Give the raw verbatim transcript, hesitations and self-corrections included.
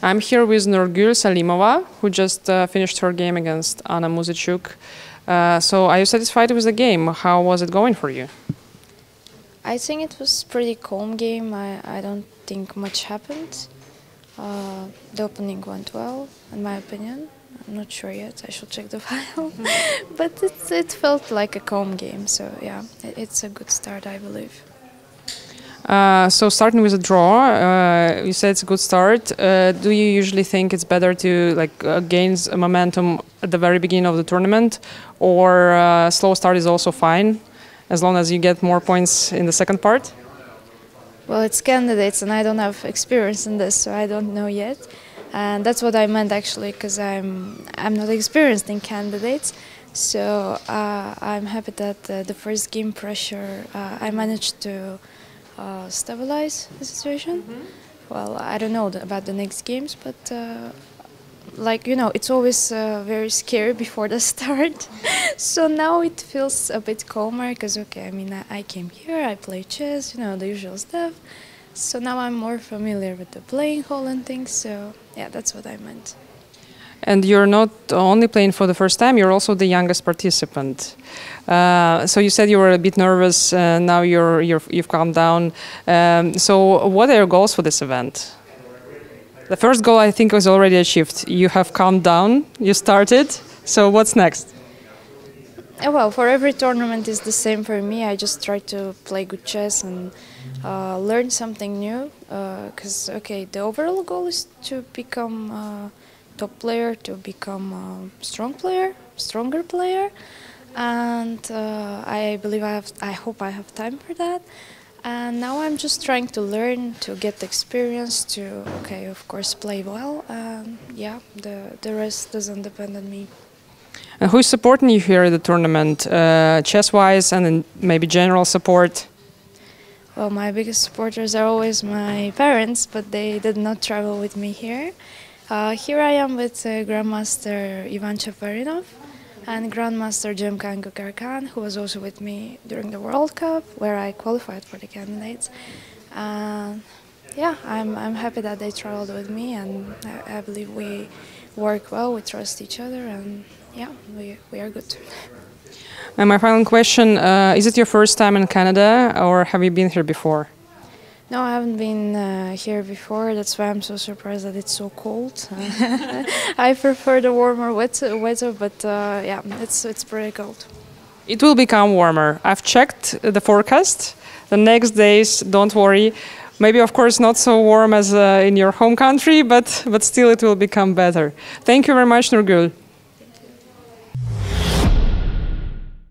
I'm here with Nurgul Salimova, who just uh, finished her game against Anna Muzychuk. Uh, so are you satisfied with the game? How was it going for you? I think it was pretty calm game. I, I don't think much happened. Uh, the opening went well, in my opinion. I'm not sure yet, I should check the file. But it, it felt like a calm game, so yeah, it, it's a good start, I believe. Uh, so starting with a draw, uh, you said it's a good start. Uh, do you usually think it's better to like uh, gain momentum at the very beginning of the tournament, or uh, slow start is also fine, as long as you get more points in the second part? Well, it's candidates, and I don't have experience in this, so I don't know yet. And that's what I meant actually, because I'm I'm not experienced in candidates. So uh, I'm happy that uh, the first game pressure uh, I managed to. Uh, stabilize the situation. Mm-hmm. Well, I don't know about the next games, but uh, like you know, it's always uh, very scary before the start. So now it feels a bit calmer because okay, I mean, I, I came here, I play chess, you know, the usual stuff. So now I'm more familiar with the playing hall and things. So yeah, that's what I meant. And you're not only playing for the first time, you're also the youngest participant. Uh, so you said you were a bit nervous, uh, now you're, you're, you've calmed down. Um, so what are your goals for this event? The first goal I think was already achieved. You have calmed down, you started, so what's next? Well, for every tournament it's the same for me. I just try to play good chess and uh, learn something new. Because, uh, okay, the overall goal is to become... Uh, top player, to become a strong player, stronger player, and uh, I believe I have, I hope I have time for that. And now I'm just trying to learn, to get experience, to okay, of course, play well. And yeah, the the rest doesn't depend on me. And who's supporting you here at the tournament, uh, chess-wise, and then maybe general support? Well, my biggest supporters are always my parents, but they did not travel with me here. Uh, here I am with uh, Grandmaster Ivan Cheparinov and Grandmaster Jim Kangukarkan, who was also with me during the World Cup, where I qualified for the candidates. Uh, yeah, I'm, I'm happy that they traveled with me, and I, I believe we work well, we trust each other, and yeah, we, we are good. And my final question, uh, is it your first time in Canada, or have you been here before? No, I haven't been uh, here before. That's why I'm so surprised that it's so cold. I prefer the warmer weather, but uh, yeah, it's it's pretty cold. It will become warmer. I've checked the forecast. The next days, don't worry. Maybe, of course, not so warm as uh, in your home country, but but still, it will become better. Thank you very much, Nurgul.